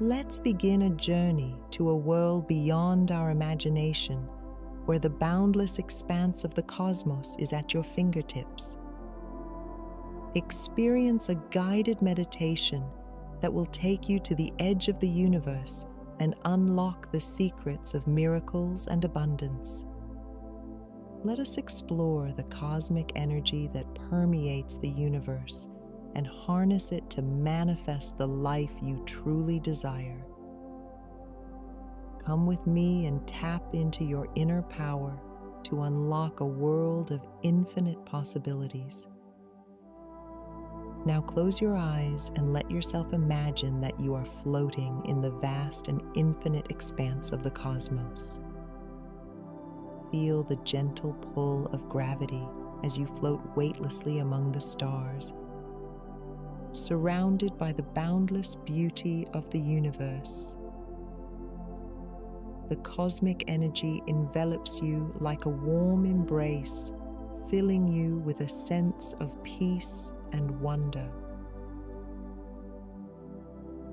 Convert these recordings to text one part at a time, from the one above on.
Let's begin a journey to a world beyond our imagination, where the boundless expanse of the cosmos is at your fingertips. Experience a guided meditation that will take you to the edge of the universe and unlock the secrets of miracles and abundance. Let us explore the cosmic energy that permeates the universe and harness it to manifest the life you truly desire. Come with me and tap into your inner power to unlock a world of infinite possibilities. Now close your eyes and let yourself imagine that you are floating in the vast and infinite expanse of the cosmos. Feel the gentle pull of gravity as you float weightlessly among the stars, surrounded by the boundless beauty of the universe. The cosmic energy envelops you like a warm embrace, filling you with a sense of peace and wonder.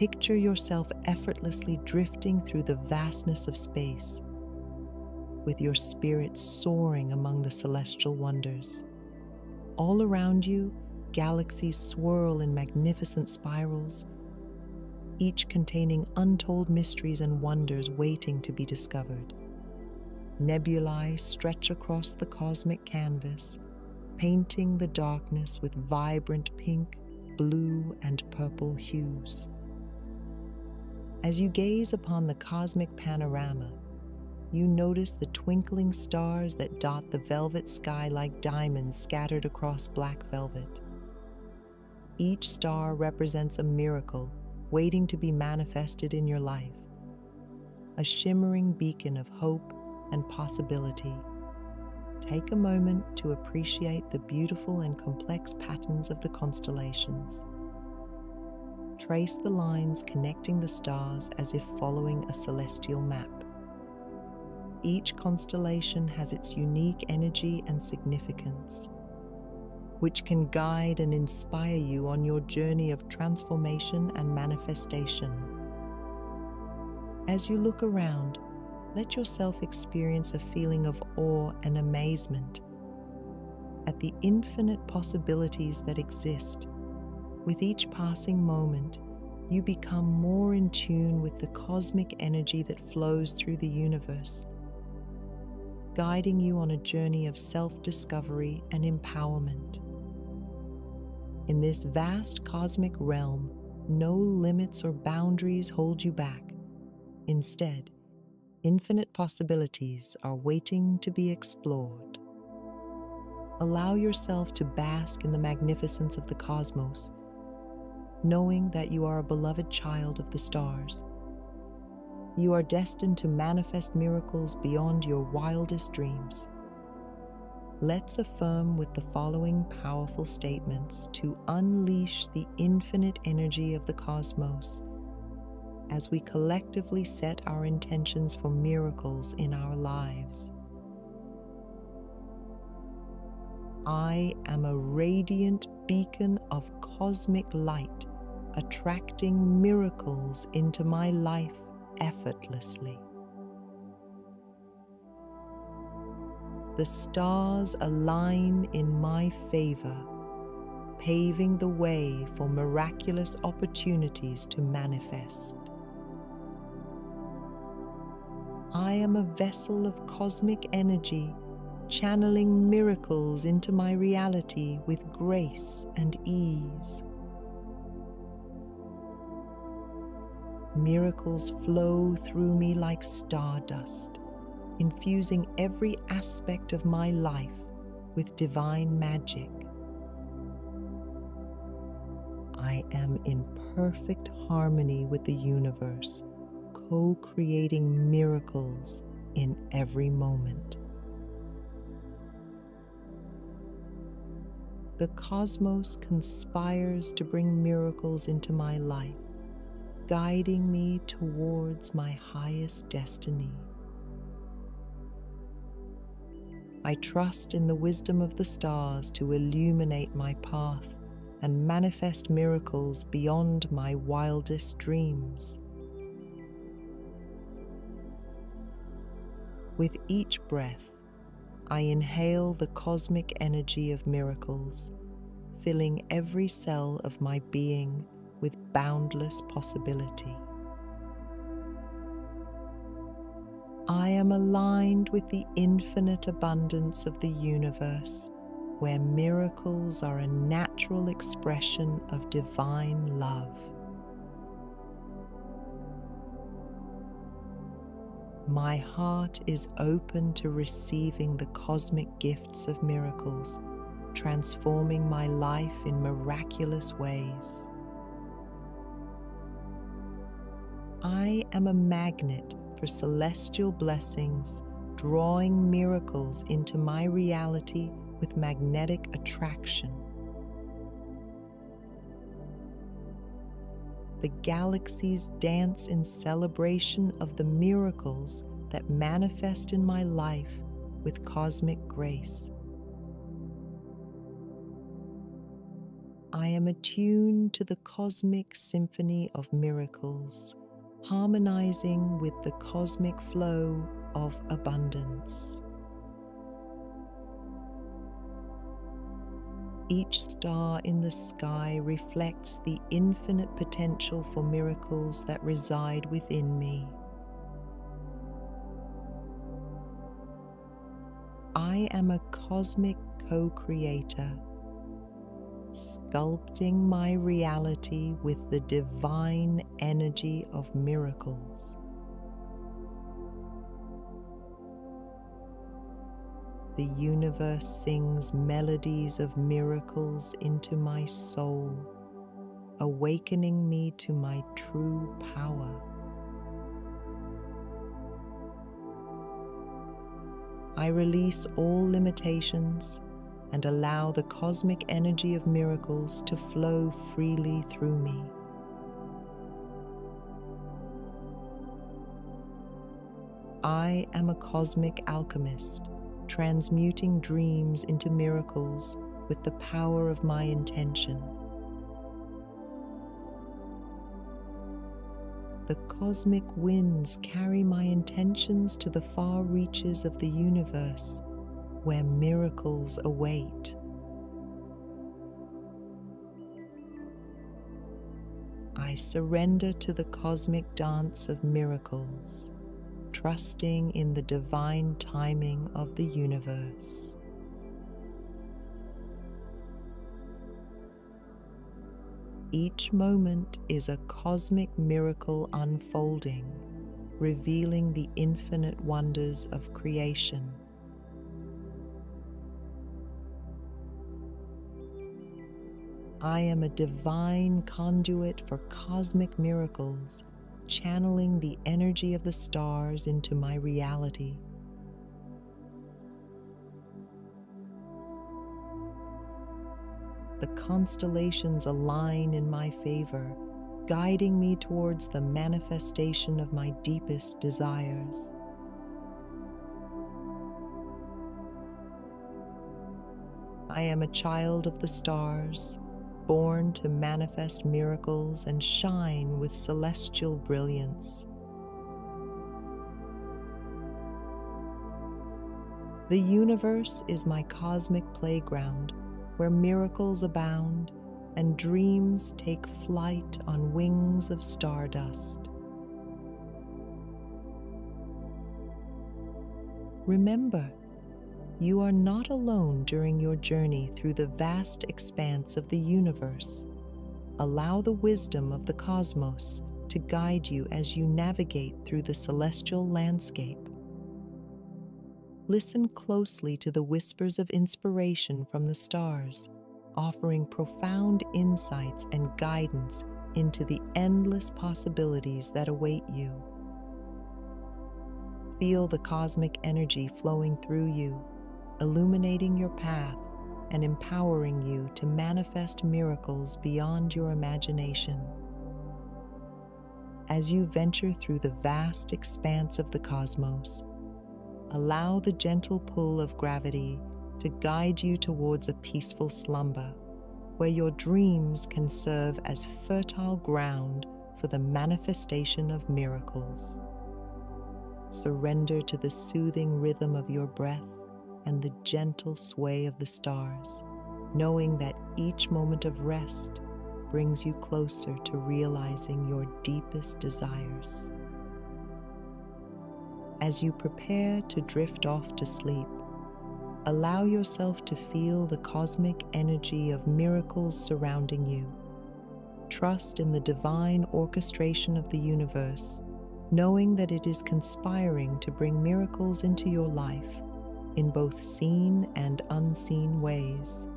Picture yourself effortlessly drifting through the vastness of space, with your spirit soaring among the celestial wonders. All around you, galaxies swirl in magnificent spirals, each containing untold mysteries and wonders waiting to be discovered. Nebulae stretch across the cosmic canvas, painting the darkness with vibrant pink, blue, and purple hues. As you gaze upon the cosmic panorama, you notice the twinkling stars that dot the velvet sky like diamonds scattered across black velvet. Each star represents a miracle waiting to be manifested in your life, a shimmering beacon of hope and possibility. Take a moment to appreciate the beautiful and complex patterns of the constellations. Trace the lines connecting the stars as if following a celestial map. Each constellation has its unique energy and significance, which can guide and inspire you on your journey of transformation and manifestation. As you look around, let yourself experience a feeling of awe and amazement at the infinite possibilities that exist. With each passing moment, you become more in tune with the cosmic energy that flows through the universe, guiding you on a journey of self-discovery and empowerment. In this vast cosmic realm, no limits or boundaries hold you back. Instead, infinite possibilities are waiting to be explored. Allow yourself to bask in the magnificence of the cosmos, knowing that you are a beloved child of the stars. You are destined to manifest miracles beyond your wildest dreams. Let's affirm with the following powerful statements to unleash the infinite energy of the cosmos as we collectively set our intentions for miracles in our lives. I am a radiant beacon of cosmic light, attracting miracles into my life effortlessly. The stars align in my favor, paving the way for miraculous opportunities to manifest. I am a vessel of cosmic energy, channeling miracles into my reality with grace and ease. Miracles flow through me like stardust, infusing every aspect of my life with divine magic. I am in perfect harmony with the universe, co-creating miracles in every moment. The cosmos conspires to bring miracles into my life, guiding me towards my highest destiny. I trust in the wisdom of the stars to illuminate my path and manifest miracles beyond my wildest dreams. With each breath, I inhale the cosmic energy of miracles, filling every cell of my being with boundless possibility. I am aligned with the infinite abundance of the universe, where miracles are a natural expression of divine love. My heart is open to receiving the cosmic gifts of miracles, transforming my life in miraculous ways. I am a magnet for celestial blessings, drawing miracles into my reality with magnetic attraction. The galaxies dance in celebration of the miracles that manifest in my life with cosmic grace. I am attuned to the cosmic symphony of miracles, harmonizing with the cosmic flow of abundance. Each star in the sky reflects the infinite potential for miracles that reside within me. I am a cosmic co-creator, sculpting my reality with the divine energy of miracles. The universe sings melodies of miracles into my soul, awakening me to my true power. I release all limitations and allow the cosmic energy of miracles to flow freely through me. I am a cosmic alchemist, transmuting dreams into miracles with the power of my intention. The cosmic winds carry my intentions to the far reaches of the universe, where miracles await. I surrender to the cosmic dance of miracles, trusting in the divine timing of the universe. Each moment is a cosmic miracle unfolding, revealing the infinite wonders of creation. I am a divine conduit for cosmic miracles, channeling the energy of the stars into my reality. The constellations align in my favor, guiding me towards the manifestation of my deepest desires. I am a child of the stars, born to manifest miracles and shine with celestial brilliance. The universe is my cosmic playground, where miracles abound and dreams take flight on wings of stardust. Remember, you are not alone during your journey through the vast expanse of the universe. Allow the wisdom of the cosmos to guide you as you navigate through the celestial landscape. Listen closely to the whispers of inspiration from the stars, offering profound insights and guidance into the endless possibilities that await you. Feel the cosmic energy flowing through you, illuminating your path and empowering you to manifest miracles beyond your imagination. As you venture through the vast expanse of the cosmos, allow the gentle pull of gravity to guide you towards a peaceful slumber, where your dreams can serve as fertile ground for the manifestation of miracles. Surrender to the soothing rhythm of your breath and the gentle sway of the stars, knowing that each moment of rest brings you closer to realizing your deepest desires. As you prepare to drift off to sleep, allow yourself to feel the cosmic energy of miracles surrounding you. Trust in the divine orchestration of the universe, knowing that it is conspiring to bring miracles into your life in both seen and unseen ways.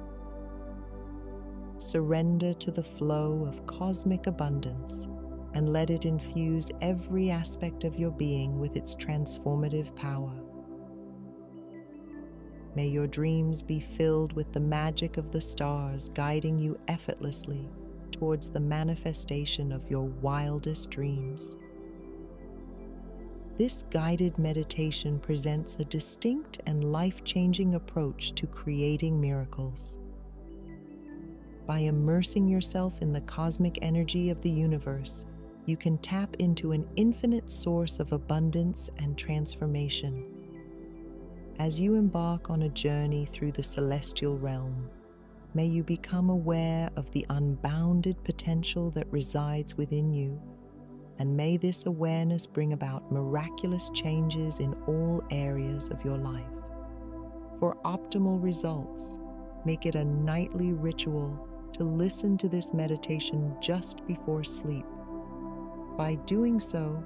Surrender to the flow of cosmic abundance and let it infuse every aspect of your being with its transformative power. May your dreams be filled with the magic of the stars, guiding you effortlessly towards the manifestation of your wildest dreams. This guided meditation presents a distinct and life-changing approach to creating miracles. By immersing yourself in the cosmic energy of the universe, you can tap into an infinite source of abundance and transformation. As you embark on a journey through the celestial realm, may you become aware of the unbounded potential that resides within you, and may this awareness bring about miraculous changes in all areas of your life. For optimal results, make it a nightly ritual to listen to this meditation just before sleep. By doing so,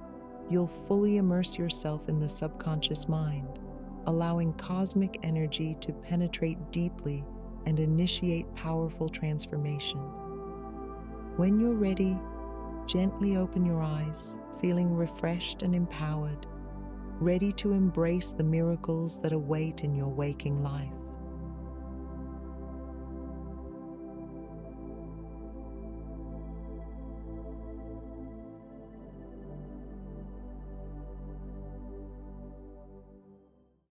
you'll fully immerse yourself in the subconscious mind, allowing cosmic energy to penetrate deeply and initiate powerful transformation. When you're ready, gently open your eyes, feeling refreshed and empowered, ready to embrace the miracles that await in your waking life.